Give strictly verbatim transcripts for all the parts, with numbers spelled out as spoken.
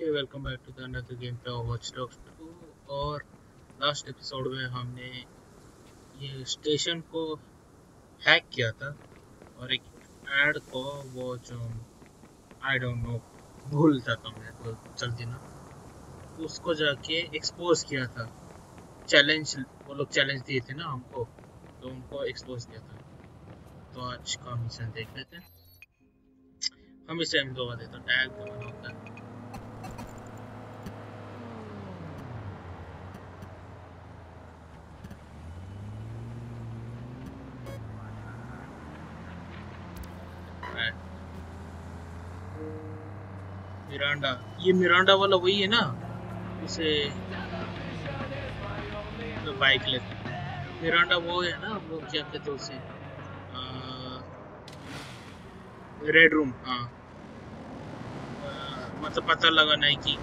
के welcome back to the another game play of Watch Dogs two. और last episode में हमने ये स्टेशन को हैक किया था और एक ऐड को वो जो आई डोंट नो भूल था हमने तो जल्दी ना उसको जाके एक्सपोज किया था। चैलेंज वो लोग चैलेंज दिए थे ना हमको, तो उनको एक्सपोज किया था। तो आज का मिशन देख लेते हैं हम। इसे हम दबा देते हैं, टैग दबाना होता है। मिरांडा, ये मिरांडा वाला वही है ना, उसे तो बाइक लेते हैं। मिरांडा वो है ना, वो क्या कहते हैं उसे, रेड रूम। हाँ, मतलब पता लगा नहीं कि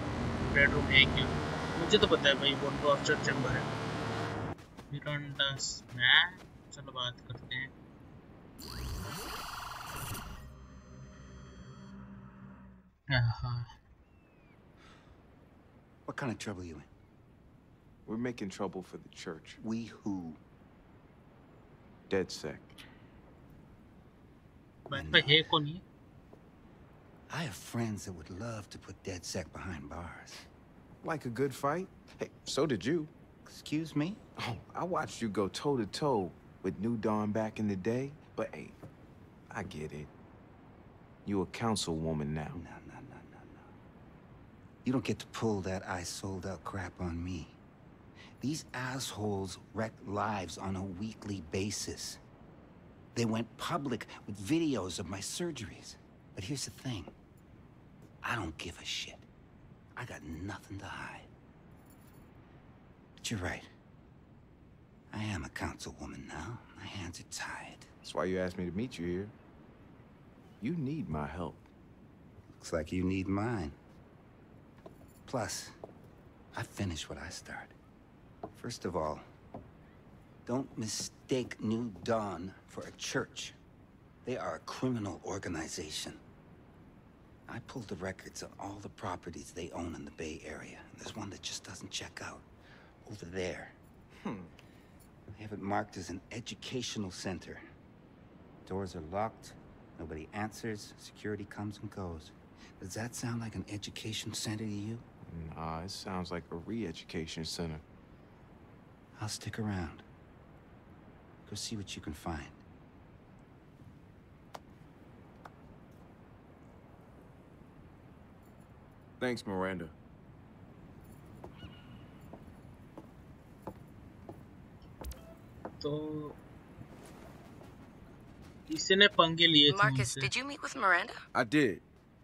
रेड रूम है क्या। मुझे तो पता है भाई वो टॉर्चर चैम्बर है। मिरांडा स्मैक, चलो बात करते हैं। Uh-huh. What kind of trouble are you in? We're making trouble for the church. We who? DeadSec. I have friends that would love to put DeadSec behind bars. Like a good fight? Hey, so did you. Excuse me? Oh, I watched you go toe to toe with New Dawn back in the day, but hey, I get it. You a councilwoman now. No, no, no, no, no. You don't get to pull that I sold out crap on me. These assholes wreck lives on a weekly basis. They went public with videos of my surgeries. But here's the thing. I don't give a shit. I got nothing to hide. But you're right. I am a councilwoman now. My hands are tied. That's why you asked me to meet you here. You need my help. Looks like you need mine. Plus, I finish what I start. First of all, don't mistake New Dawn for a church. They are a criminal organization. I pulled the records on all the properties they own in the Bay Area. There's one that just doesn't check out. Over there. Hmm. They have it marked as an educational center. Doors are locked. Nobody answers, security comes and goes. Does that sound like an education center to you? Nah, it sounds like a re-education center. I'll stick around. Go see what you can find. Thanks, Miranda. So... Marcus, did you meet with Miranda? I did.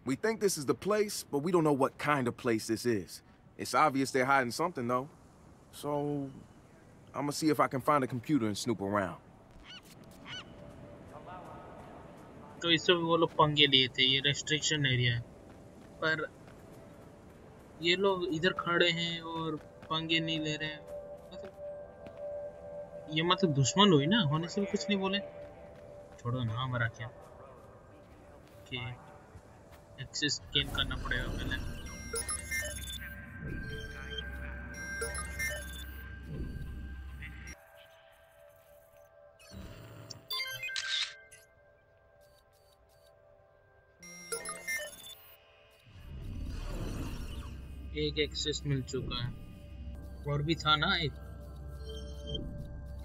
We think this is the place, but we don't know what kind of place this is. It's obvious they're hiding something, though. So, I'm gonna see if I can find a computer and snoop around. So, this is a restriction area. But, these people are standing here and they don't take it. This means that it's an enemy, right? Honestly, we didn't say anything. छोड़ो ना हमारा क्या कि access gain करना पड़ेगा पहले। एक access मिल चुका है और भी था ना एक,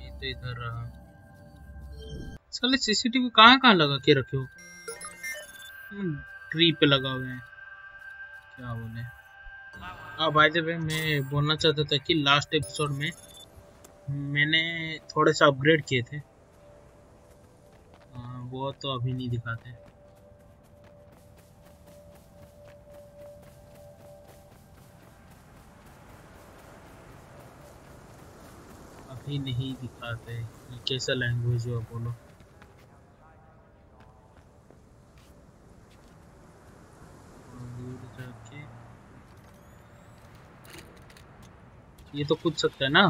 ये तो इधर रहा। साले सीसीटीवी कहाँ कहाँ लगा के रखे हो? ट्री पे लगा हुए हैं, क्या बोले। अब बाय द वे मैं बोलना चाहता था कि लास्ट एपिसोड में मैंने थोड़े से अपग्रेड किए थे। आ, वो तो अभी नहीं दिखाते। अभी नहीं दिखाते। ये कैसा लैंग्वेज है बोलो। ये तो कूद सकता है ना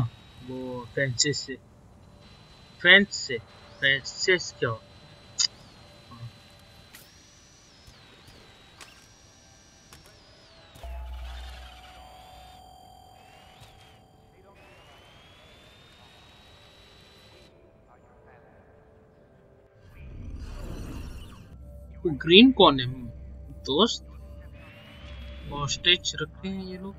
वो फेंसेस से। फेंस से फेंसेस क्या हो? ग्रीन कौन है दोस्त? हॉस्टेज रखते हैं ये लोग।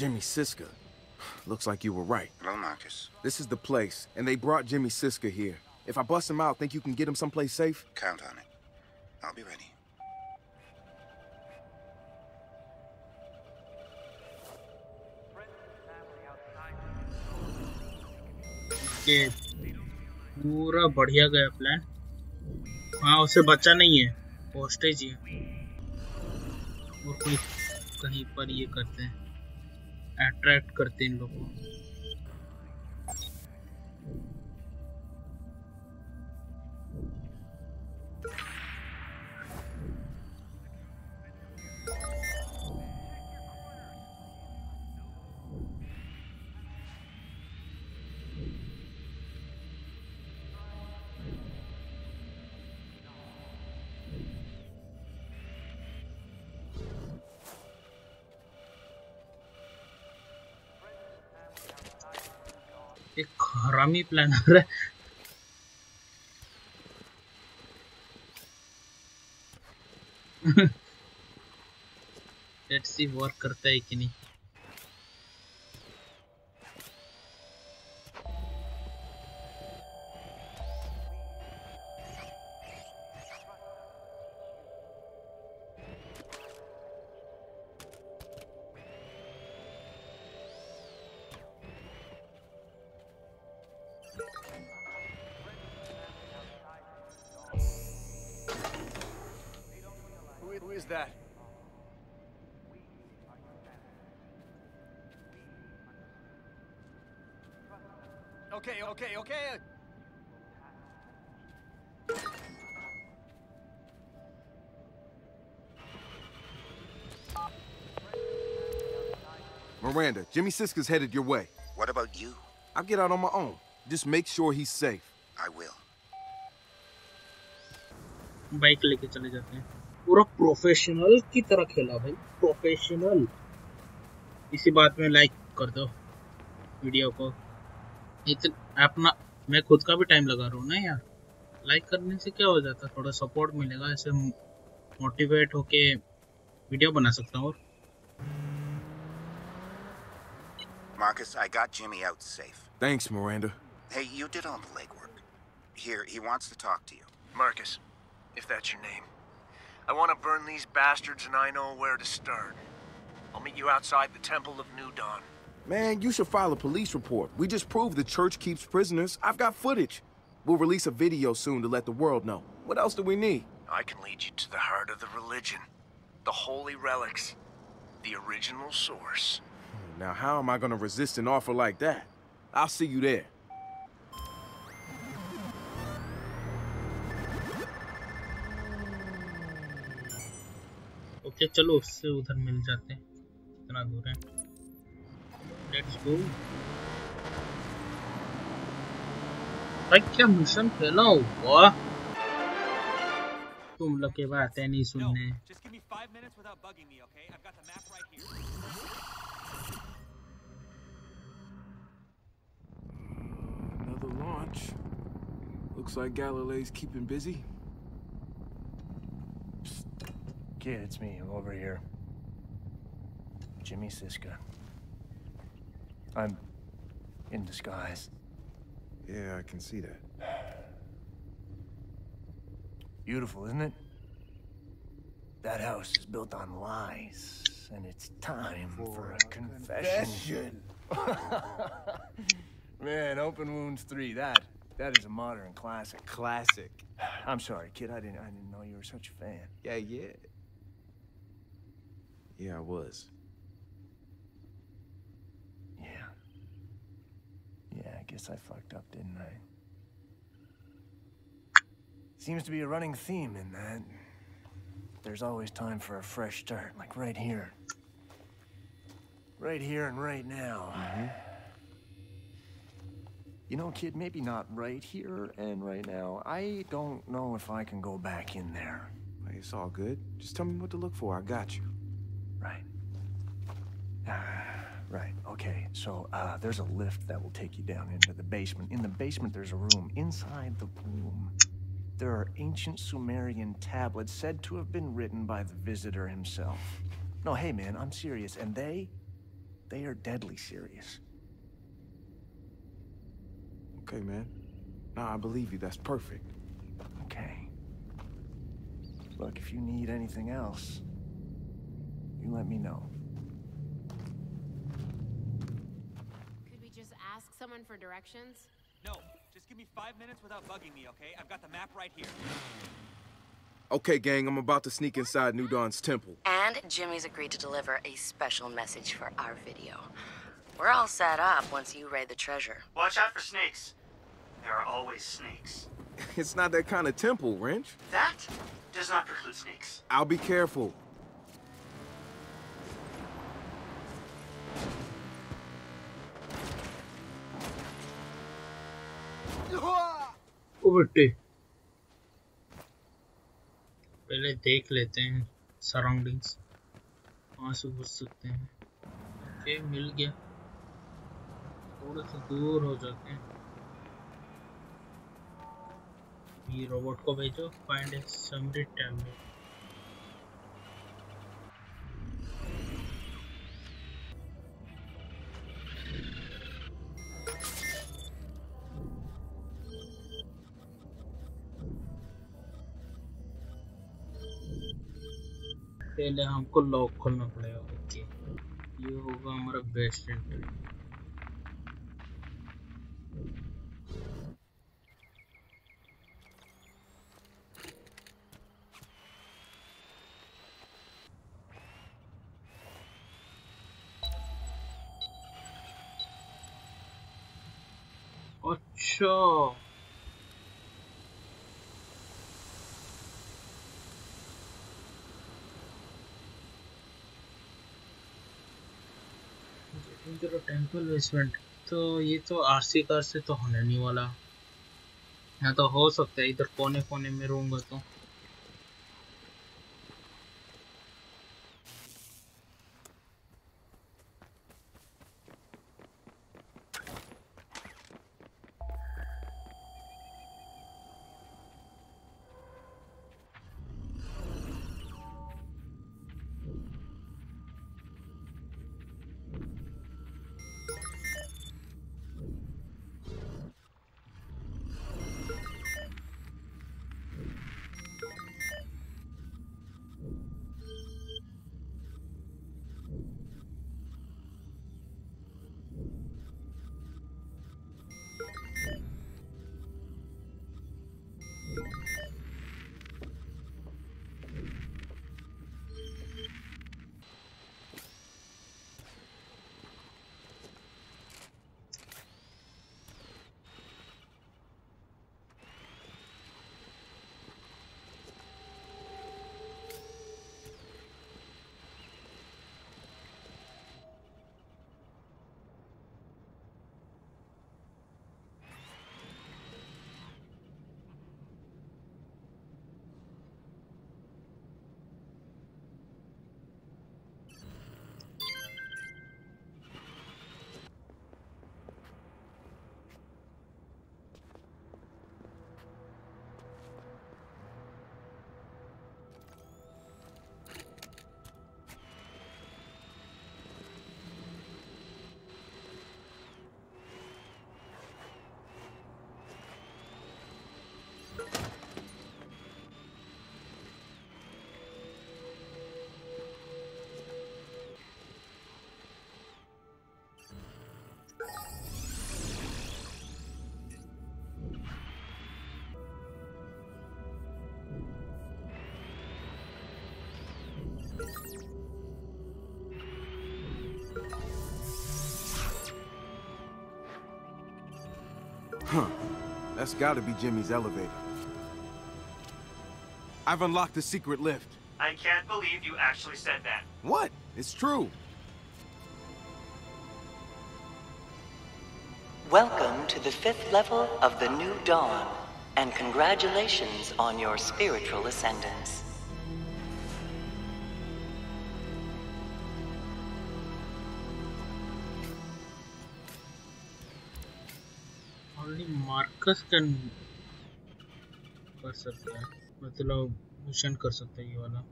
Jimmy Siska. Looks like you were right. Hello, Marcus. This is the place, and they brought Jimmy Siska here. If I bust him out, think you can get him someplace safe? Count on it. I'll be ready. Okay. पूरा बढ़िया गया plan. हाँ, उसे बच्चा नहीं है. Postage ही है. और कोई कहीं पर ये करते हैं. अट्रैक्ट करते हैं इन लोगों को. हरामी प्लानर है. लेट्स सी वर्क करता है कि नहीं. Miranda, Jimmy Siska's headed your way. What about you? I'll get out on my own. Just make sure he's safe. I will. Bike लेके चले जाते हैं. पूरा प्रोफेशनल की तरह खेला भाई. प्रोफेशनल. इसी बात में लाइक कर दो वीडियो को. इतना अपना मैं खुद का भी टाइम लगा रहा हूँ ना यार. लाइक करने से क्या हो जाता, थोड़ा सपोर्ट मिलेगा. ऐसे मोटिवेट होके वीडियो बना सकता हूँ. और Marcus, I got Jimmy out safe. Thanks, Miranda. Hey, you did all the legwork. Here, he wants to talk to you. Marcus, if that's your name. I want to burn these bastards and I know where to start. I'll meet you outside the Temple of New Dawn. Man, you should file a police report. We just proved the church keeps prisoners. I've got footage. We'll release a video soon to let the world know. What else do we need? I can lead you to the heart of the religion. The holy relics. The original source. Now, how am I gonna resist an offer like that? I'll see you there. Okay, चलो उससे उधर मिल जाते हैं. इतना दूर है. Let's go. भाई क्या मिशन फैला हुआ? तुम लोग के बातें नहीं सुनने. Launch. Looks like Galilei's keeping busy. Psst. Kid, it's me. I'm over here. Jimmy Siska. I'm in disguise. Yeah, I can see that. Beautiful, isn't it? That house is built on lies, and it's time for, for a confession. confession. Man, Open Wounds three, that, that is a modern classic. Classic. I'm sorry, kid, I didn't, I didn't know you were such a fan. Yeah, yeah. Yeah, I was. Yeah. Yeah, I guess I fucked up, didn't I? Seems to be a running theme in that. There's always time for a fresh start, like right here. Right here and right now. Mm-hmm. You know, kid, maybe not right here and right now. I don't know if I can go back in there. It's all good. Just tell me what to look for. I got you. Right. Uh, right. Okay. So uh, there's a lift that will take you down into the basement. In the basement, there's a room. Inside the room, there are ancient Sumerian tablets said to have been written by the visitor himself. No, hey, man, I'm serious. And they, they are deadly serious. Okay, man. Nah, I believe you. That's perfect. Okay. Look, if you need anything else, you let me know. Could we just ask someone for directions? No. Just give me five minutes without bugging me, okay? I've got the map right here. Okay, gang, I'm about to sneak inside New Dawn's temple. And Jimmy's agreed to deliver a special message for our video. We're all set up once you raid the treasure. Watch out for snakes. There are always snakes. It's not that kind of temple, Wrench. That does not preclude snakes. I'll be careful. Overtake. पहले देख लेते हैं surroundings. वहाँ से घुस सकते हैं. Okay, मिल गया. थोड़ा सा दूर हो जाते हैं. ये रोबोट को भेजो. Find a summary tablet. पहले हमको लॉक खोलना पड़ेगा. ओके, ये होगा हमारा बेस्ट एंट्री. अच्छा, तो टेंपल बेसमेंट, तो ये तो आरसी कार से तो होने नहीं वाला. यहाँ तो हो सकता है, इधर कोने कोने में रहूंगा तो. That's gotta be Jimmy's elevator. I've unlocked the secret lift. I can't believe you actually said that. What? It's true. Welcome to the fifth level of the New Dawn, and congratulations on your spiritual ascendance. Marcus can कर सकता है, मतलब mission कर सकता है ये वाला,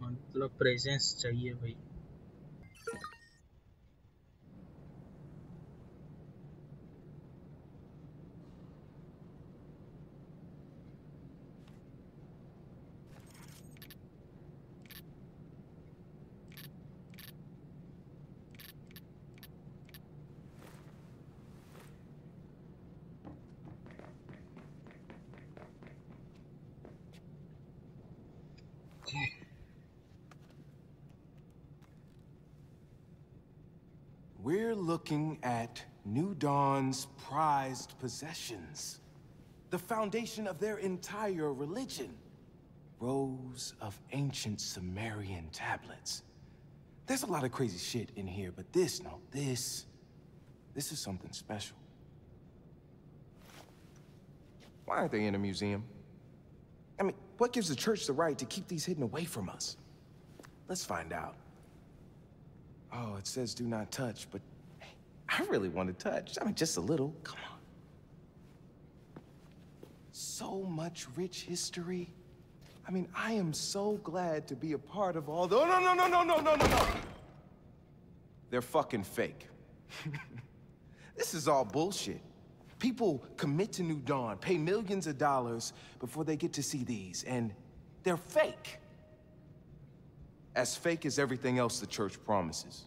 मतलब प्रेजेंस चाहिए भाई. Looking at New Dawn's prized possessions, the foundation of their entire religion, rows of ancient Sumerian tablets. There's a lot of crazy shit in here, but this, no, this, this is something special. Why aren't they in a museum? I mean, what gives the church the right to keep these hidden away from us? Let's find out. Oh, it says do not touch, but I really want to touch. I mean, just a little. Come on. So much rich history. I mean, I am so glad to be a part of all the... Oh, no, no, no, no, no, no, no, no! They're fucking fake. This is all bullshit. People commit to New Dawn, pay millions of dollars before they get to see these, and they're fake. As fake as everything else the church promises.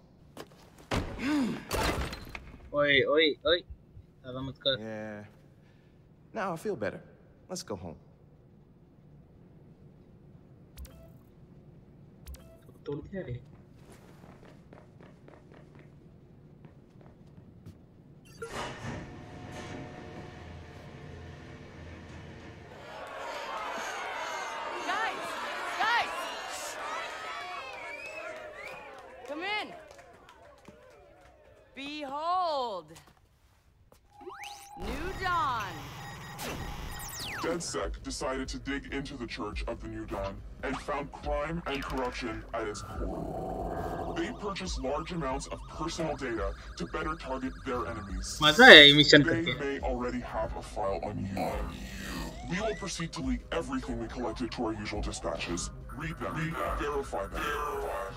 Oi, oi, oi. Yeah. Now I feel better. Let's go home. Okay. DeadSec decided to dig into the Church of the New Dawn and found crime and corruption at its core. They purchased large amounts of personal data to better target their enemies. They may already have a file on you. We will proceed to leak everything we collected to our usual dispatches. Read them, read them, verify them.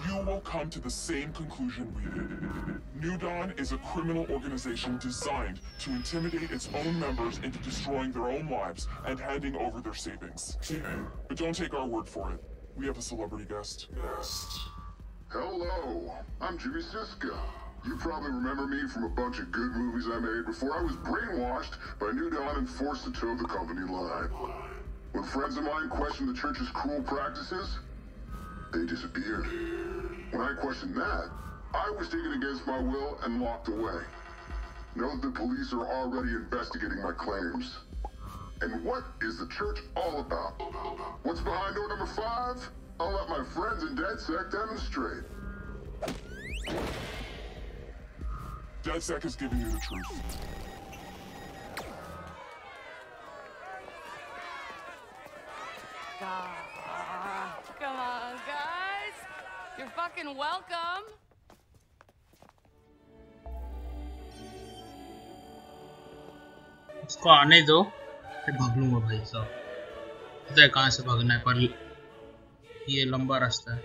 You will come to the same conclusion we did. New Dawn is a criminal organization designed to intimidate its own members into destroying their own lives and handing over their savings. But don't take our word for it. We have a celebrity guest. Yes. Hello, I'm Jimmy Siska. You probably remember me from a bunch of good movies I made before I was brainwashed by New Dawn and forced to toe the company line. When friends of mine questioned the church's cruel practices, they disappeared. When I questioned that, I was taken against my will and locked away. Know that the police are already investigating my claims. And what is the church all about? What's behind door number five? I'll let my friends in DeadSec demonstrate. DeadSec is giving you the truth. Ah, come on, guys. You're fucking welcome. इसको आने दो, फिर भागूंगा भाई साहब. पता है कहाँ से भागना है, पर ये लंबा रास्ता है.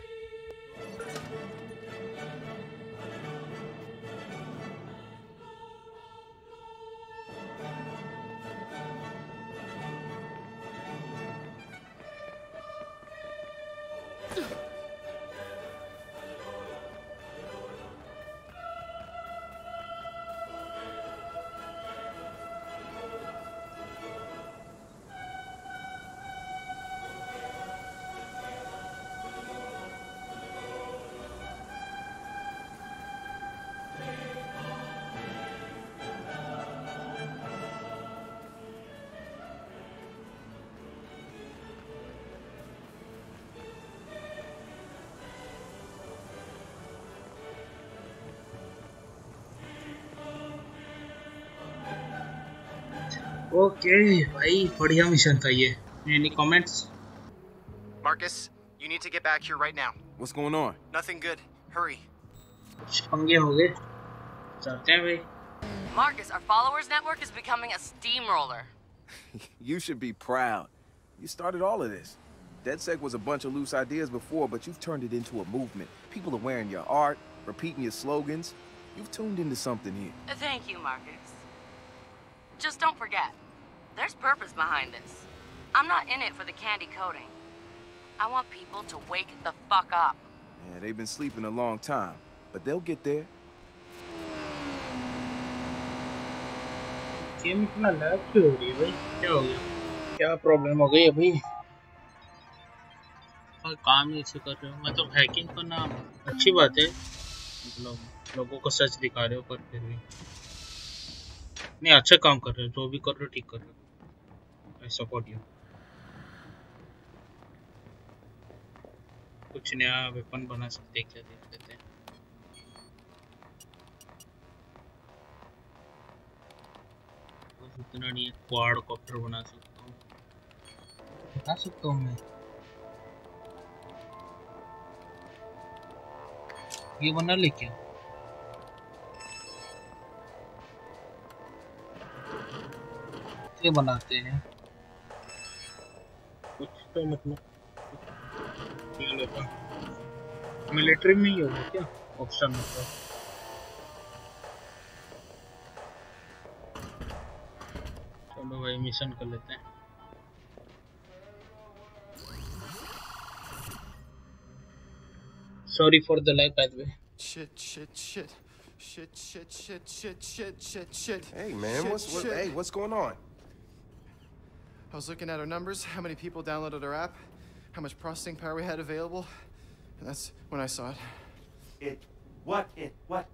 Okay, भाई बढ़िया मिशन था ये. Any comments? Marcus, you need to get back here right now. What's going on? Nothing good. Hurry. कुछ पंगे हो गए. चलते हैं भाई. Marcus, our followers network is becoming a steamroller. You should be proud. You started all of this. DeadSec was a bunch of loose ideas before, but you've turned it into a movement. People are wearing your art, repeating your slogans. You've tuned into something here. Thank you, Marcus. Just don't forget. There's purpose behind this. I'm not in it for the candy coating. I want people to wake the fuck up. Yeah, they've been sleeping a long time, but they'll get there. Game itna lag kyun ho raha hai bhai? Kya ho gaya? Kya problem ho gayi abhi? और काम ही अच्छे कर रहे हो. मतलब hacking करना अच्छी बात है. मतलब लोगों को सच दिखा रहे हो पर फिर भी नहीं अच्छा काम कर रहे हो. जो भी कर रहे हो ठीक कर रहे हो. I support you. कुछ नया वेपन बना सकते हैं क्या? देख लेते हैं. इतना नहीं क्वाड कॉप्टर बना सकता हूँ. बना सकता हूँ मैं. ये बना ले क्या? बनाते हैं कुछ तो. मतलब मिलिट्री में ही होगा क्या ऑप्शन? मतलब चलो भाई मिशन कर लेते हैं. Sorry for the lag by the way. Shit shit shit shit shit shit shit shit shit. Hey man, what's what, hey what's going on? I was looking at our numbers, how many people downloaded our app, how much processing power we had available, and that's when I saw it. It what? It what?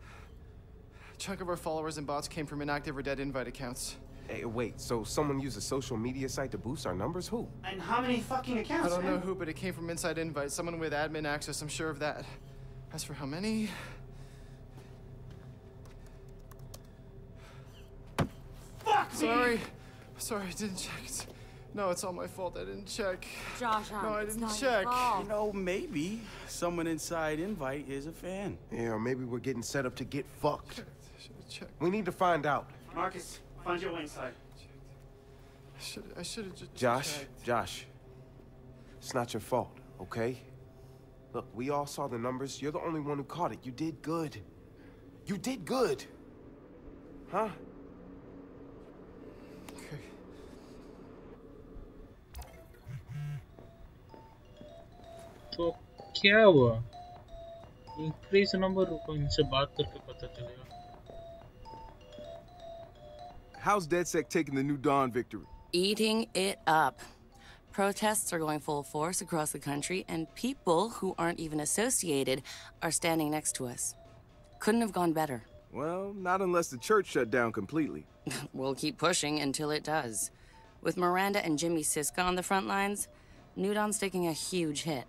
A chunk of our followers and bots came from inactive or dead Invite accounts. Hey, wait, so someone used a social media site to boost our numbers? Who? And how many fucking accounts? I don't know who, but it came from inside Invite, someone with admin access, I'm sure of that. As for how many... Fuck me! Sorry. Sorry, I didn't check. It's... No, it's all my fault. I didn't check. Josh, no, I didn't check. You know, maybe someone inside Invite is a fan. Yeah, or maybe we're getting set up to get fucked. We need to find out. Marcus, find your way inside. I should. I should have just. Josh, checked. Josh, it's not your fault, okay? Look, we all saw the numbers. You're the only one who caught it. You did good. You did good. Huh? तो क्या हुआ? Increase number रुको इनसे बात करके पता चलेगा. How's DeadSec taking the New Dawn victory? Eating it up. Protests are going full force across the country, and people who aren't even associated are standing next to us. Couldn't have gone better. Well, not unless the church shut down completely. We'll keep pushing until it does. With Miranda and Jimmy Siska on the front lines, New Dawn's taking a huge hit.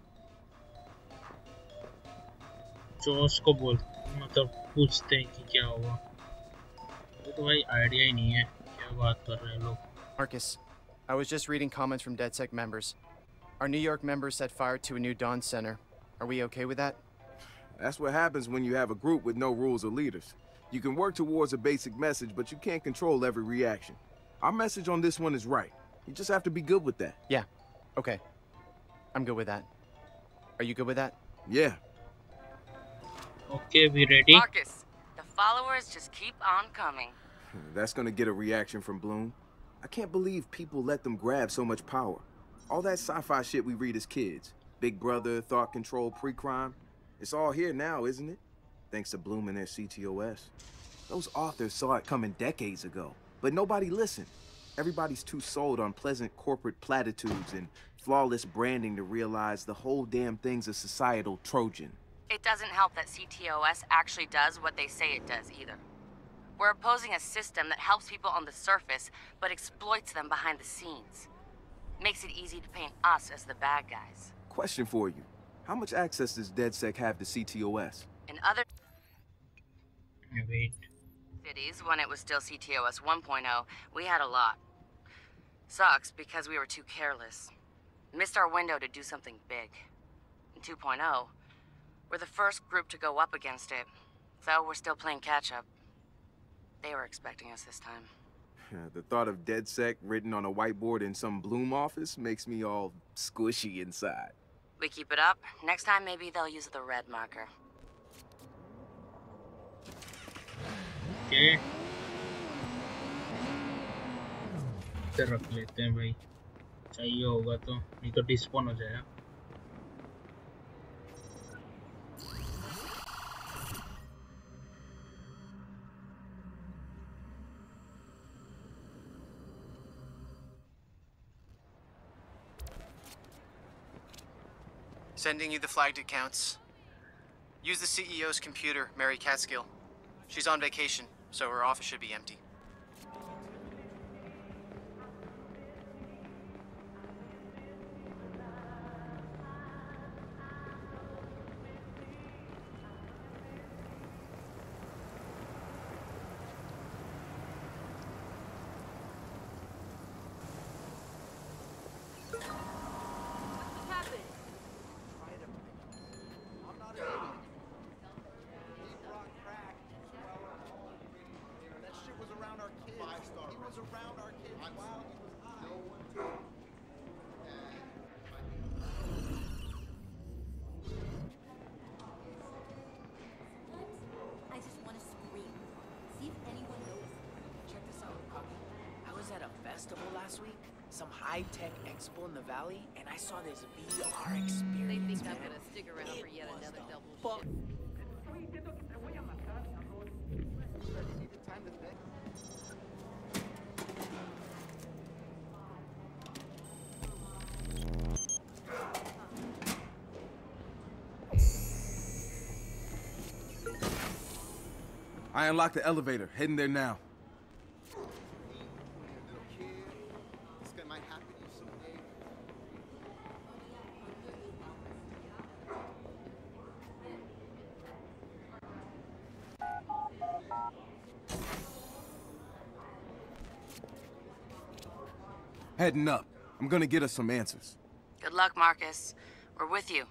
जोश को बोल मतलब पूछते हैं कि क्या हुआ. ये तो भाई आईडिया ही नहीं है क्या बात कर रहे हैं लोग. Marcus, I was just reading comments from DeadSec members. Our New York members set fire to a New Dawn center. Are we okay with that? That's what happens when you have a group with no rules or leaders. You can work towards a basic message, but you can't control every reaction. Our message on this one is right. You just have to be good with that. Yeah. Okay. I'm good with that. Are you good with that? Yeah. Okay, we ready? Marcus, the followers just keep on coming. That's gonna get a reaction from Bloom. I can't believe people let them grab so much power. All that sci-fi shit we read as kids. Big Brother, Thought Control, Pre-Crime. It's all here now, isn't it? Thanks to Bloom and their C T O S. Those authors saw it coming decades ago, but nobody listened. Everybody's too sold on pleasant corporate platitudes and flawless branding to realize the whole damn thing's a societal Trojan. It doesn't help that C T O S actually does what they say it does either. We're opposing a system that helps people on the surface, but exploits them behind the scenes. Makes it easy to paint us as the bad guys. Question for you. How much access does DeadSec have to C T O S? In other Wait. cities, when it was still C T O S one point oh, we had a lot. Sucks because we were too careless. Missed our window to do something big. In two point oh, we're the first group to go up against it, so we're still playing catch-up. They were expecting us this time. The thought of DeadSec written on a whiteboard in some Bloom office makes me all squishy inside. We keep it up. Next time, maybe they'll use the red marker. Okay. Terra ke lete hain bhai. Chahiye hoga to, nahi to despawn ho jayega. Sending you the flagged accounts. Use the C E O's computer, Mary Catskill. She's on vacation, so her office should be empty. Last week, some high-tech expo in the valley, and I saw this V R experience. They think man. I'm gonna stick around it for yet another double shit. I unlocked the elevator, heading there now. Heading up. I'm gonna get us some answers. Good luck, Marcus. We're with you.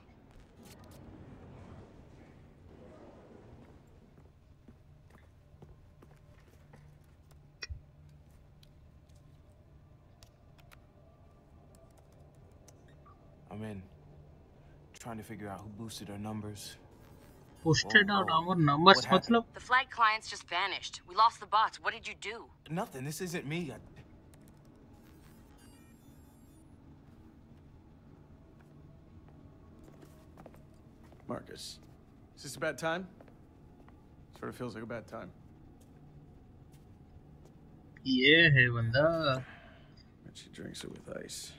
I'm in. Trying to figure out who boosted our numbers. Boosted out our numbers? The flag clients just vanished. We lost the bots. What did you do? Nothing. This isn't me. I... Marcus, is this a bad time? Sort of feels like a bad time. Yeah, hey, Vanda. And she drinks it with ice.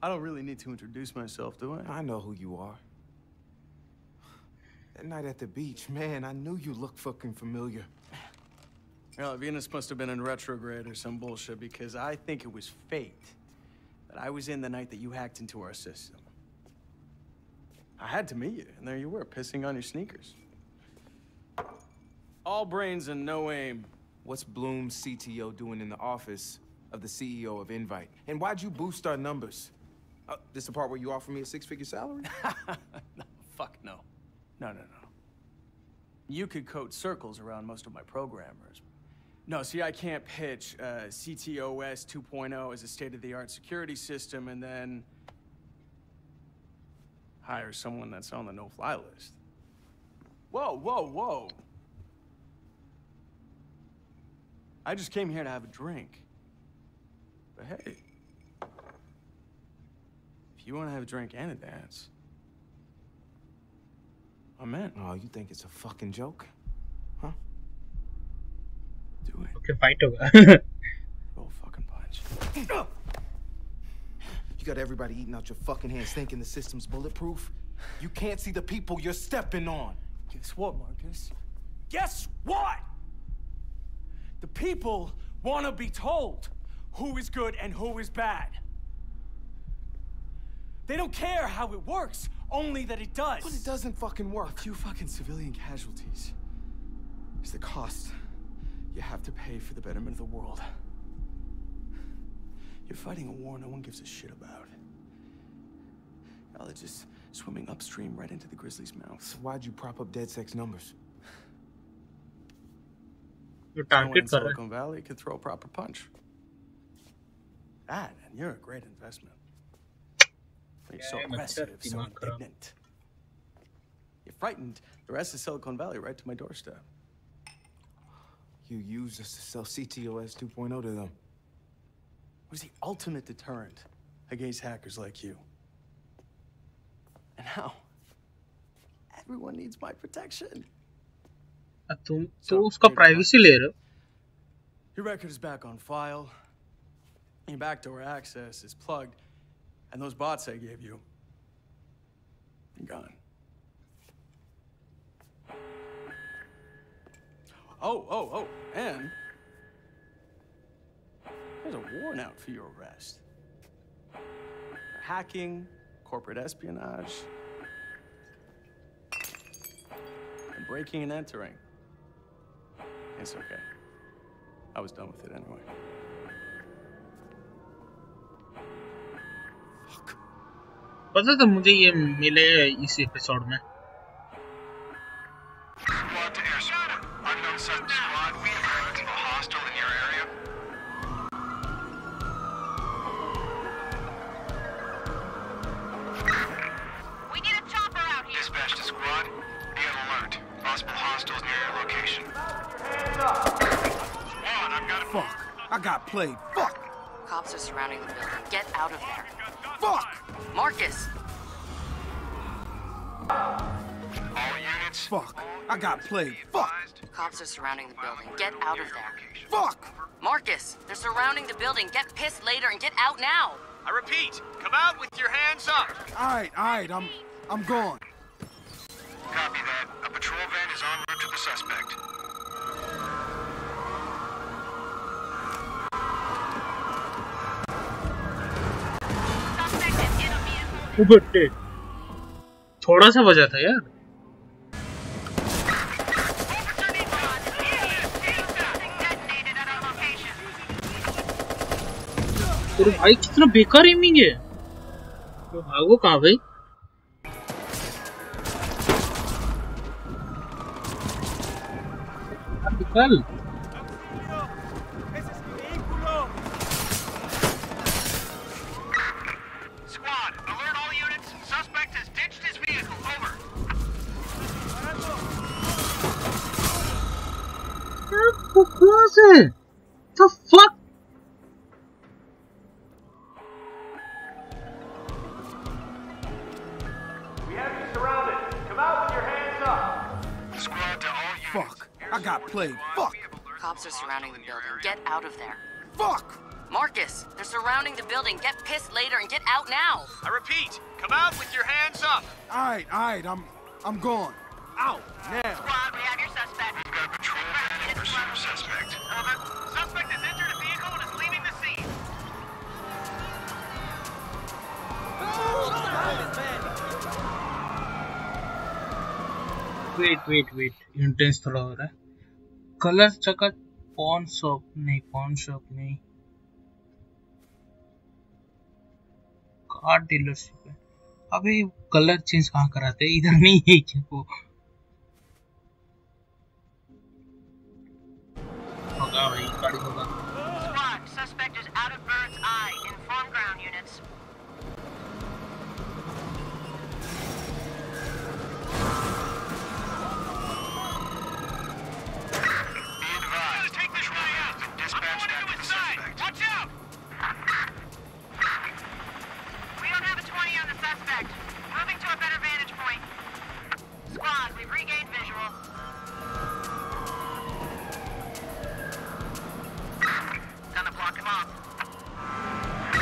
I don't really need to introduce myself, do I? I know who you are. That night at the beach, man, I knew you looked fucking familiar. Well, Venus must have been in retrograde or some bullshit, because I think it was fate that I was in the night that you hacked into our system. I had to meet you, and there you were, pissing on your sneakers. All brains and no aim. What's Bloom's C T O doing in the office of the C E O of Invite? And why'd you boost our numbers? Uh, this the part where you offer me a six-figure salary? No, fuck no. No, no, no. You could code circles around most of my programmers. No, see, I can't pitch uh, C T O S two point oh as a state-of-the-art security system and then hire someone that's on the no-fly list. Whoa, whoa, whoa. I just came here to have a drink. But hey, if you want to have a drink and a dance, I'm in. Oh, you think it's a fucking joke? Huh? Do it. Okay, fight over. Roll fucking punch. You got everybody eating out your fucking hands thinking the system's bulletproof? You can't see the people you're stepping on. Guess what, Marcus? Guess what? The people want to be told who is good and who is bad. They don't care how it works, only that it does. But it doesn't fucking work. A few fucking civilian casualties is the cost you have to pay for the betterment of the world. You're fighting a war no one gives a shit about. Y'all are just swimming upstream right into the grizzly's mouth. So why'd you prop up DeadSec's numbers? You're no one in Silicon Valley could throw a proper punch. That, and you're a great investment. But you're so aggressive, so indignant. You're frightened. The rest of Silicon Valley right to my doorstep. You used us to sell C T O S two point oh to them. Was the ultimate deterrent against hackers like you. And now, everyone needs my protection. Uh, you, so, so privacy layer. Your record is back on file. Your backdoor access is plugged. And those bots I gave you, you're gone. Oh, oh, oh, and... there's a warrant out for your arrest. Hacking, corporate espionage, and breaking and entering. It's okay. I was done with it anyway. Fuck. पता था मुझे ये मिले इस episode में. Played. Fuck! Cops are surrounding the building. Get out of there. Fuck! Marcus! All units. Fuck! I got played. Fuck! Cops are surrounding the building. Get out of there. Fuck! Marcus! They're surrounding the building. Get pissed later and get out now! I repeat, come out with your hands up! Alright, alright, I'm I'm gone. Copy that. A patrol van is en route to the suspect. उबटे थोड़ा सा वजह था यार अरे भाई कितना बेकार aiming है तो भागो कहां भाई निकल The fuck? We have you surrounded. Come out with your hands up. Squad to all units. Fuck. I got played. Fuck. Cops are surrounding the building. Get out of there. Fuck. Marcus, they're surrounding the building. Get pissed later and get out now. I repeat, come out with your hands up. All right, all right. I'm, I'm gone. Out now. Squad, we have your suspect. We've got a patrol van pursuing the suspect. Over. Suspect has entered a vehicle and is leaving the scene. Wait, wait, wait. Intense thoda ho raha hai. Color chakat pawn shop nahi, pawn shop nahi. Car dealership hai. अबे colour change कहां कराते हैं इधर नहीं है क्या वो होगा भाई गाड़ी होगा Squad, suspect is out of bird's eye. Inform ground units. Be advised. Take this way out. Dispatch down to the suspect. Watch out.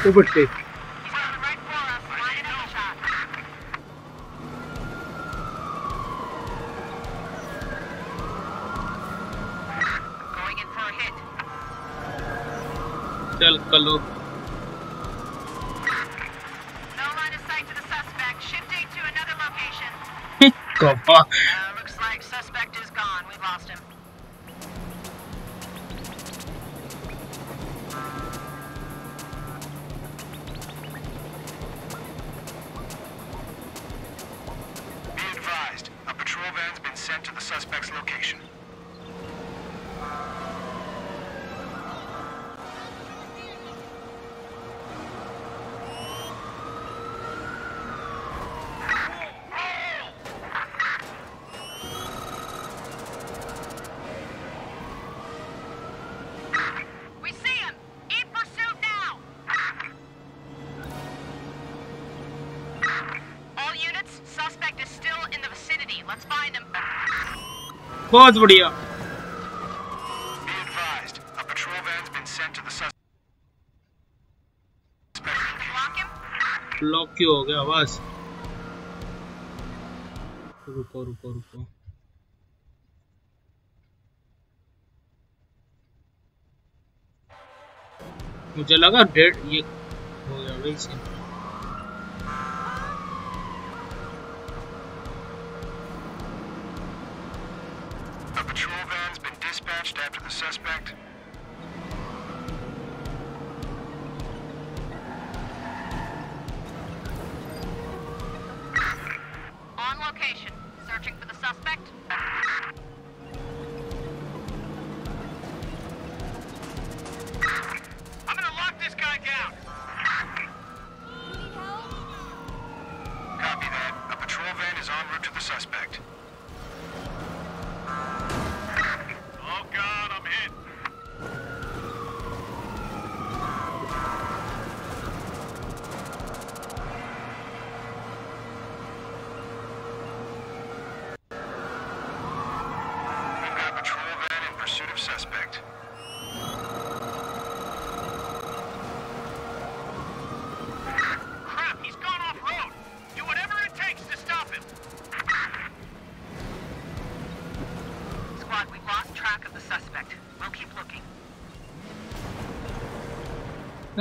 overtake. Chal, Kalu. Uh, looks like suspect is gone. We've lost him. Be advised, a patrol van's been sent to the suspect's location. बहुत बढ़िया. Lock क्यों हो गया? बस रुको रुको रुको मुझे लगा डेड ये हो गया वैसे.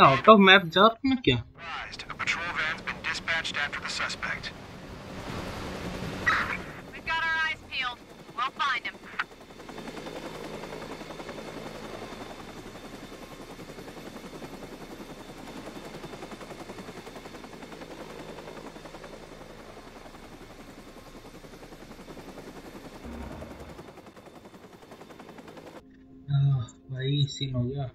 Out of map jar में क्या? A patrol van's been dispatched after the suspect. We've got our eyes peeled. We'll find him. Ah, भाई सीन हो गया.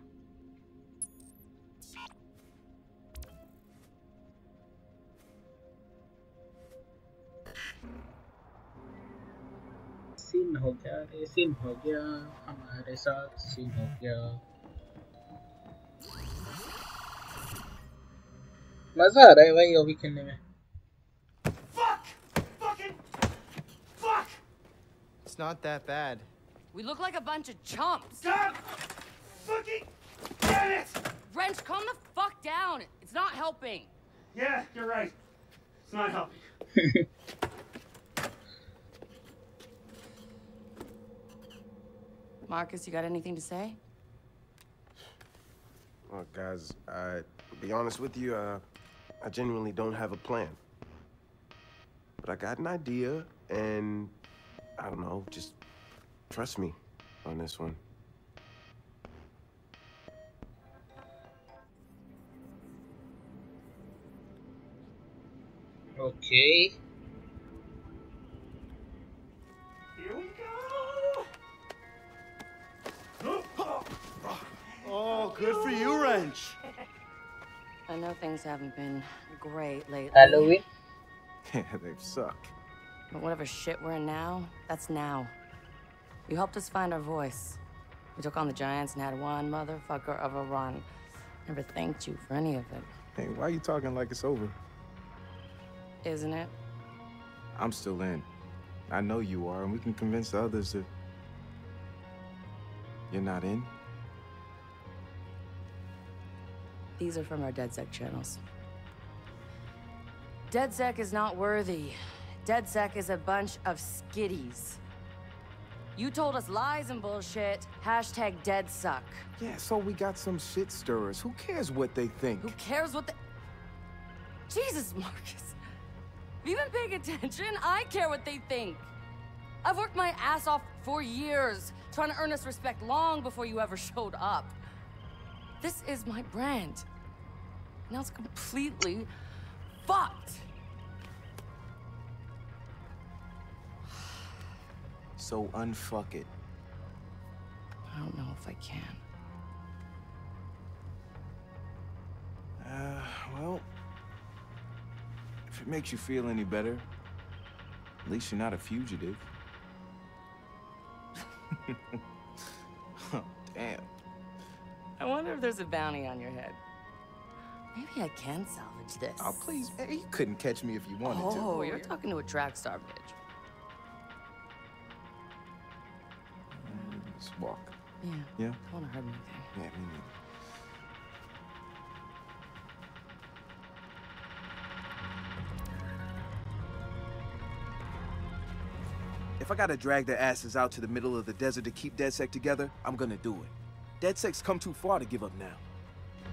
सीन हो गया हमारे साथ. सीन हो गया. मजा आ रहा है भाई अभी खेलने में. Fuck! Fucking fuck! It's not that bad. We look like a bunch of chumps. God fucking damn it! Wrench, calm the fuck down. It's not helping. Yeah, you're right. It's not helping. Marcus, you got anything to say? Look, guys, I, to be honest with you, uh, I genuinely don't have a plan. But I got an idea, and I don't know, just trust me on this one. Okay. Good for you, Wrench. I know things haven't been great lately. Halloween? Yeah, they've sucked. But whatever shit we're in now, that's now. You helped us find our voice. We took on the Giants and had one motherfucker of a run. Never thanked you for any of it. Hey, why are you talking like it's over? Isn't it? I'm still in. I know you are, and we can convince the others that you're not in. These are from our DeadSec channels. DeadSec is not worthy. DeadSec is a bunch of skitties. You told us lies and bullshit. Hashtag DeadSuck. Yeah, so we got some shit stirrers. Who cares what they think? Who cares what they... Jesus, Marcus. Have you been paying attention? I care what they think. I've worked my ass off for years, trying to earn us respect long before you ever showed up. This is my brand. Now it's completely fucked. So unfuck it. I don't know if I can. Uh, well, if it makes you feel any better, at least you're not a fugitive. Oh, damn. I wonder if there's a bounty on your head. Maybe I can salvage this. Oh, please. Hey, you couldn't catch me if you wanted oh, to. Oh, you're talking to a track star, bitch. Let's walk. Yeah. Yeah? I don't want to hurt anything. Yeah, me neither. If I gotta drag their asses out to the middle of the desert to keep DeadSec together, I'm gonna do it. DeadSec's come too far to give up now.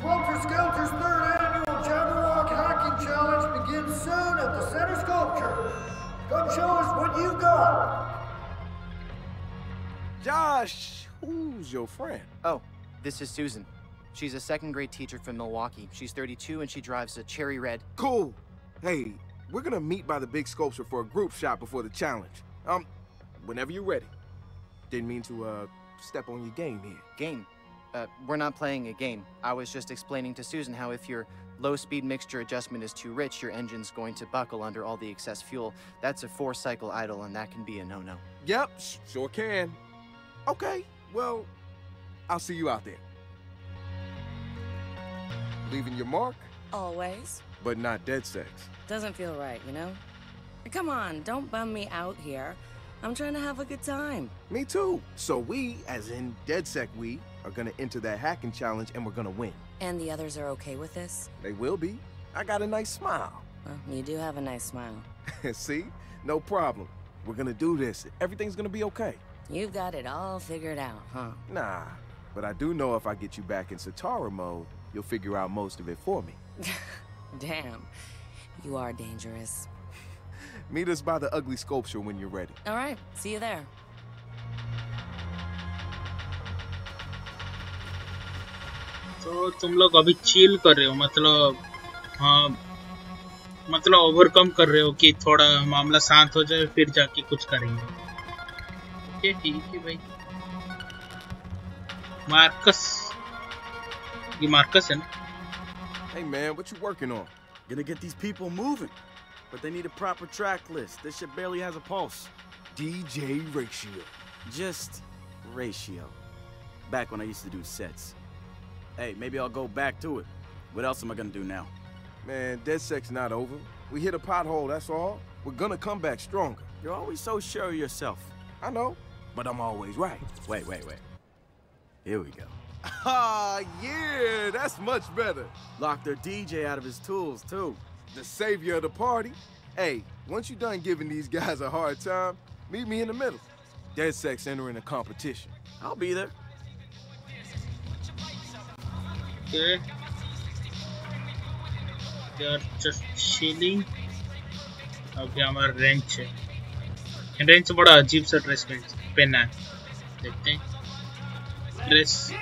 Skelter Skelter's third annual Jabberwock Hacking Challenge begins soon at the Center Sculpture. Come show us what you got. Josh, who's your friend? Oh, this is Susan. She's a second grade teacher from Milwaukee. She's thirty-two and she drives a cherry red. Cool. Hey. We're gonna meet by the big sculpture for a group shot before the challenge. Um, whenever you're ready. Didn't mean to, uh, step on your game here. Game? Uh, we're not playing a game. I was just explaining to Susan how if your low-speed mixture adjustment is too rich, your engine's going to buckle under all the excess fuel. That's a four-cycle idle, and that can be a no-no. Yep, sure can. Okay, well, I'll see you out there. Leaving your mark? Always. But not DeadSec. Doesn't feel right, you know? Come on, don't bum me out here. I'm trying to have a good time. Me too. So we, as in DeadSec we, are gonna enter that hacking challenge and we're gonna win. And the others are okay with this? They will be. I got a nice smile. Well, you do have a nice smile. See? No problem. We're gonna do this. Everything's gonna be okay. You've got it all figured out, huh? Nah, but I do know if I get you back in Sitara mode, you'll figure out most of it for me. Damn. You are dangerous. Meet us by the ugly sculpture when you're ready. All right, see you there. So, तुम लोग अभी chill कर रहे हो, मतलब हाँ, मतलब overcome कर रहे हो कि थोड़ा मामला शांत हो जाए फिर जाके कुछ करेंगे। ठीक है भाई। मार्कस, ये मार्कस है ना? Hey man, what you working on? Gonna get these people moving, but they need a proper track list. This shit barely has a pulse. D J Ratio. Just Ratio. Back when I used to do sets. Hey, maybe I'll go back to it. What else am I gonna do now? Man, DeadSec's not over. We hit a pothole, that's all. We're gonna come back stronger. You're always so sure of yourself. I know, but I'm always right. Wait, wait, wait. Here we go. Ah, yeah, that's much better. Locked their D J out of his tools, too. The savior of the party. Hey, once you're done giving these guys a hard time, meet me in the middle. DeadSec's entering a competition. I'll be there. Okay. They are just chilling. Okay, I'm a wrench. And wrench is a jeep dress pen. Let's see. Dress.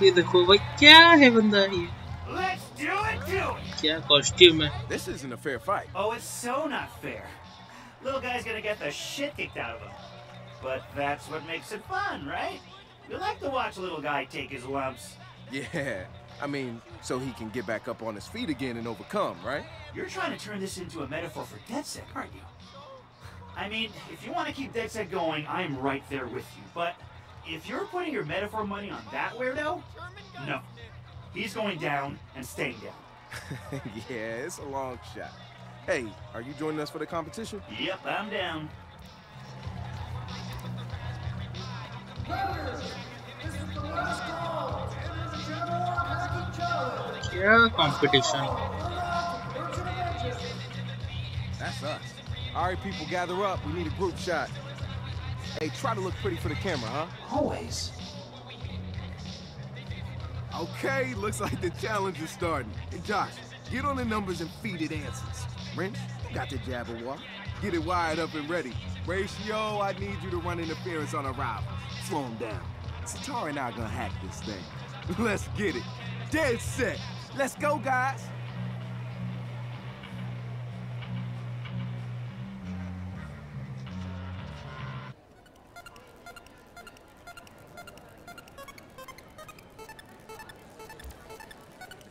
ये देखो भाई क्या है बंदा ये क्या costume है This isn't a fair fight. Oh, it's so not fair. Little guy's gonna get the shit kicked out of him. But that's what makes it fun, right? We like to watch a little guy take his lumps. Yeah, I mean, so he can get back up on his feet again and overcome, right? You're trying to turn this into a metaphor for DeadSec, aren't you? I mean, if you want to keep DeadSec going, I'm right there with you, but if you're putting your metaphor money on that weirdo, no. He's going down and staying down. Yeah, it's a long shot. Hey, are you joining us for the competition? Yep, I'm down. Yeah, competition. That's us. All right, people, gather up. We need a group shot. Hey, try to look pretty for the camera, huh? Always. Okay, looks like the challenge is starting. Hey, Josh, get on the numbers and feed it answers. Wrench, you got the Jabberwock. Get it wired up and ready. Ratio, I need you to run interference on arrival. Slow him down. Sitara and I are gonna hack this thing. Let's get it. Dead set. Let's go, guys.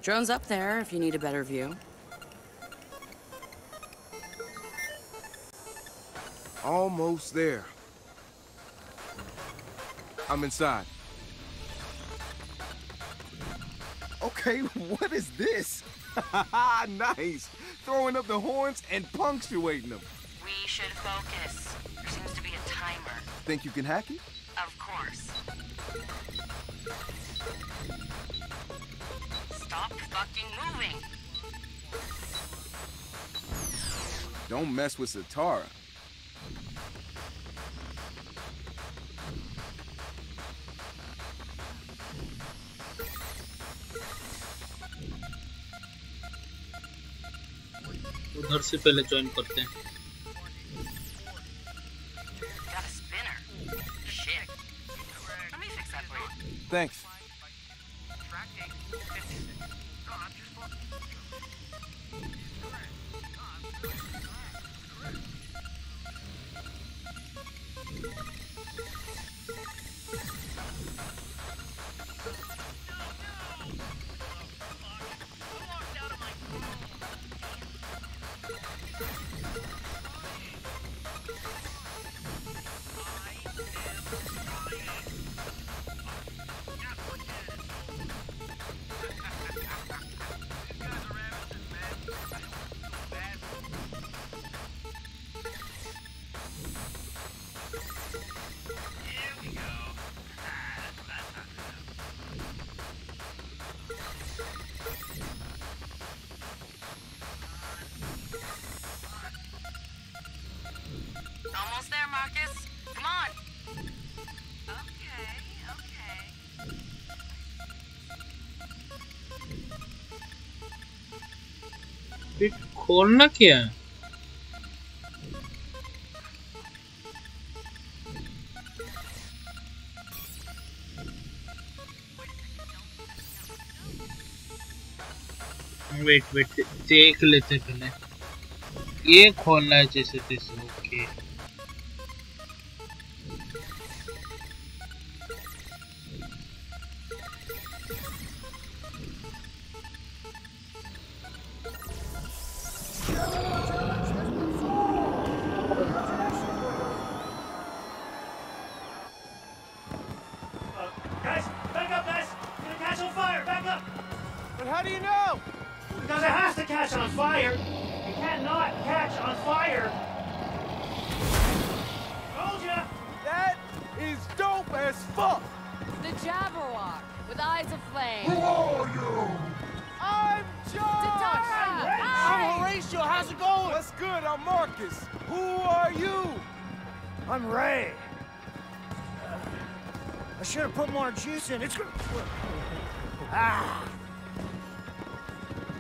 Drone's up there if you need a better view. Almost there. I'm inside. Okay, what is this? Nice. Throwing up the horns and punctuating them. We should focus. There seems to be a timer. Think you can hack it? Of course. Stop fucking moving. Don't mess with Sitara. घर से पहले join करते हैं Thanks. खोलना क्या है? Wait wait देख लेते पहले ये खोलना है जैसे तैसे okay It's gonna... Ah!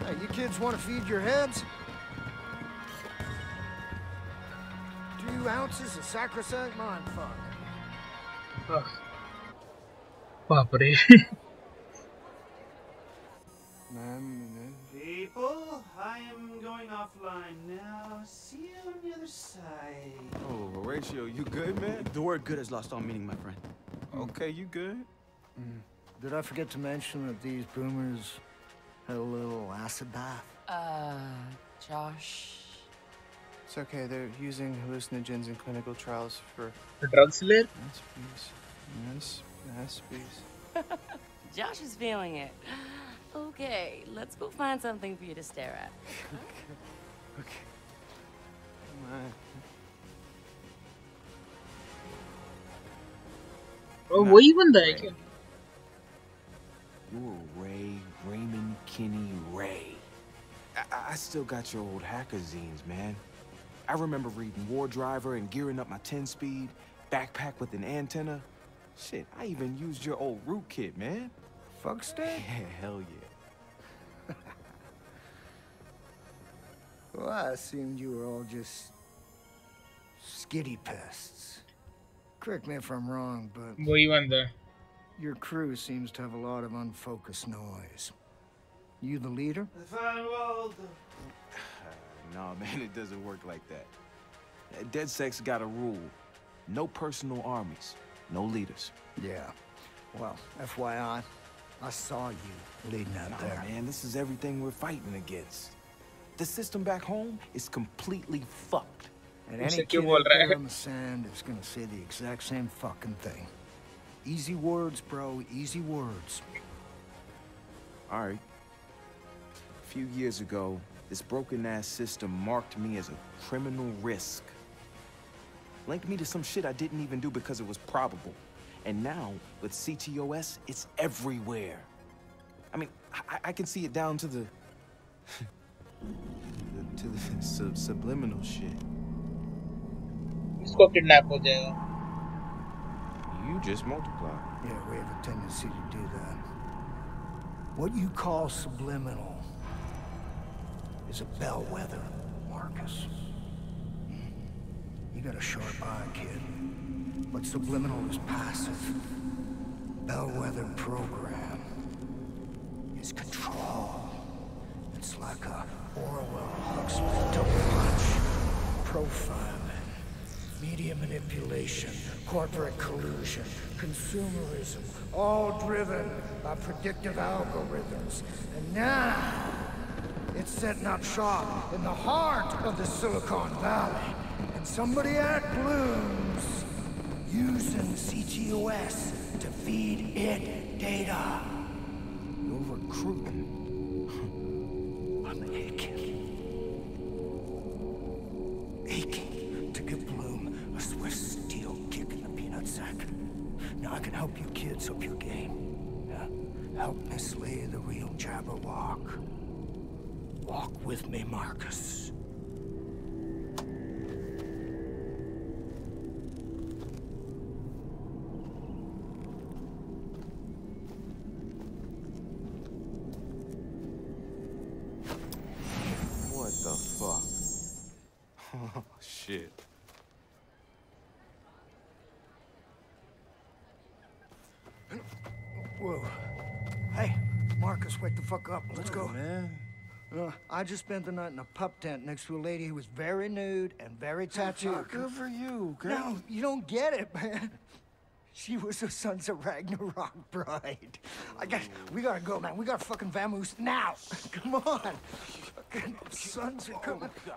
Hey, you kids want to feed your heads? Two ounces of sacrosanct mindfuck. Fuck. Papri. People, I am going offline now. See you on the other side. Oh, Horatio, you good, man? The word good has lost all meaning, my friend. Okay, you good? Did I forget to mention that these boomers had a little acid bath? Uh, Josh. It's okay, they're using hallucinogens in clinical trials for... The drugs lit? Yes, please. Yes, please. Josh is feeling it. Okay, let's go find something for you to stare at. Okay. Okay. Come on. Oh, वही बंदा है क्या? You're Ray, Raymond Kenny Ray. I, I still got your old hacker zines, man. I remember reading War Driver and gearing up my ten speed, backpack with an antenna. Shit, I even used your old rootkit, man. Fuck stat? Yeah, hell yeah. Well, I assumed you were all just skitty pests. Correct me if I'm wrong, but... What do you want there? Your crew seems to have a lot of unfocused noise. You the leader? Uh, no, man, it doesn't work like that. DeadSec's got a rule. No personal armies, no leaders. Yeah. Well, F Y I, I saw you leading out no, there. Man, this is everything we're fighting against. The system back home is completely fucked. And any kid out there on the sand is gonna say the exact same fucking thing. Easy words, bro. Easy words. All right. A few years ago, this broken-ass system marked me as a criminal risk. Linked me to some shit I didn't even do because it was probable. And now, with C T O S, it's everywhere. I mean, I, I can see it down to the... to the, to the sub subliminal shit. Isko kidnap ho jayega. You just multiply. Yeah, we have a tendency to do that. What you call subliminal is a bellwether, Marcus. You got a sharp eye, kid. But subliminal is passive. Bellwether program is control. It's like a Orwell Huxley double punch. Profiling, media manipulation, corporate collusion, consumerism, all driven by predictive algorithms. And now, it's setting up shop in the heart of the Silicon Valley. And somebody at Bloom's using C T O S to feed it data. You're recruiting. I'm aching. Aching to give Bloom a swift steel kick in the peanut sack. Now I can help you kids up your game. Yeah? Help mislay the real Jabberwock. Walk with me, Marcus. Wake the fuck up. Let's go. Oh, man. Uh, I just spent the night in a pup tent next to a lady who was very nude and very tattooed. Oh, good for you, girl. No, you don't get it, man. She was the Sons of Ragnarok bride. I got, we gotta go, man. We gotta fucking vamoose now. Come on. Fucking sons are coming. Oh, God.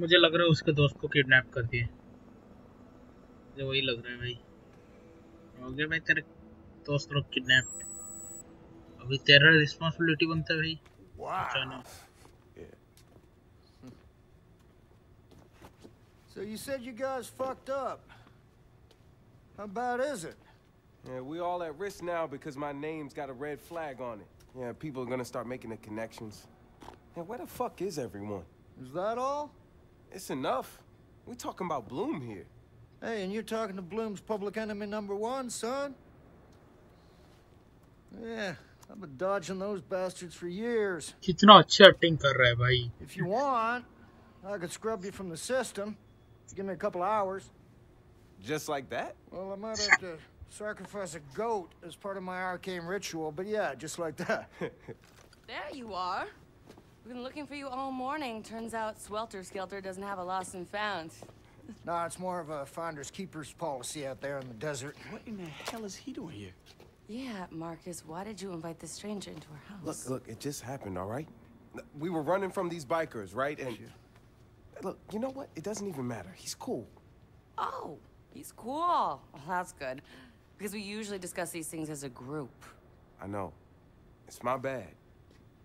मुझे लग रहा है उसके दोस्त को kidnap कर दिए मुझे वही लग रहा है भाई हो गया भाई तेरे दोस्त लोग किडनैप्ड अभी तेरा रिस्पांसिबिलिटी बनता है भाई wow. yeah. So you said you guys fucked up. How bad is it? Yeah, we all at risk now because my name's got a red flag on it. Yeah, people are gonna start making the connections. Yeah, where the fuck is everyone? Is that all? It's enough. We're talking about Bloom here. Hey, and you're talking to Bloom's public enemy number one, son? Yeah, I've been dodging those bastards for years. If you want, I could scrub you from the system. Give me a couple hours. Just like that? Well, I might have to sacrifice a goat as part of my arcane ritual, but yeah, just like that. There you are. We've been looking for you all morning. Turns out Skelter Skelter doesn't have a lost and found. Nah, it's more of a finders keepers policy out there in the desert. What in the hell is he doing here? Yeah, Marcus, why did you invite this stranger into our house? Look, look, it just happened, all right? We were running from these bikers, right? And look, you know what? It doesn't even matter. He's cool. Oh, he's cool. Well, that's good. Because we usually discuss these things as a group. I know. It's my bad.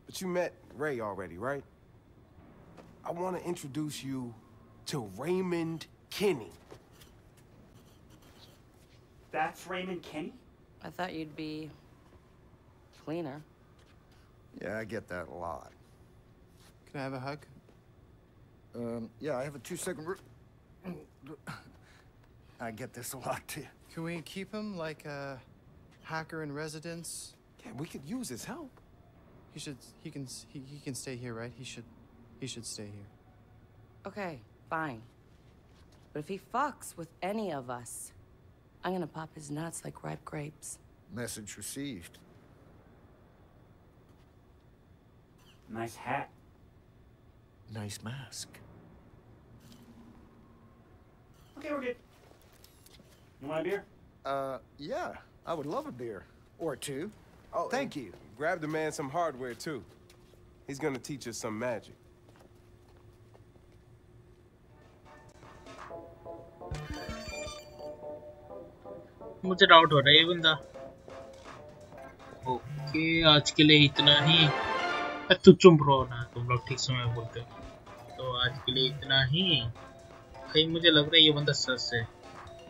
But you met Ray already, right? I want to introduce you to Raymond Kenny. That's Raymond Kenny? I thought you'd be cleaner. Yeah, I get that a lot. Can I have a hug? Um, yeah, I have a two-second... I get this a lot, too. Can we keep him like a hacker in residence? Yeah, we could use his help. He should... He can, he, he can stay here, right? He should... He should stay here. Okay, fine. But if he fucks with any of us, I'm gonna pop his nuts like ripe grapes. Message received. Nice hat. Nice mask. Okay, we're good. You want a beer? Uh, yeah. I would love a beer. Or two. Oh, thank you. Grab the man some hardware, too. He's gonna teach us some magic. मुझे doubt हो रहा है ये बंदा okay आज के लिए इतना ही तू चुप रहो ना तुम लोग ठीक समय बोलते हो तो आज के लिए इतना ही भाई मुझे लग रहा है ये बंदा सस है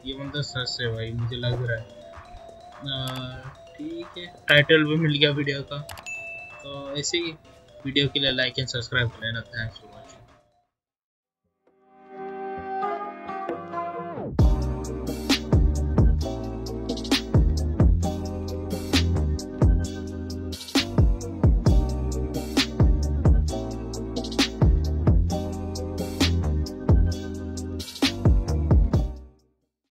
ये बंदा सस है भाई मुझे लग रहा है ठीक है टाइटल भी मिल गया वीडियो का तो ऐसे ही वीडियो के लिए लाइक एंड सब्सक्राइब कर लेना थैंक्स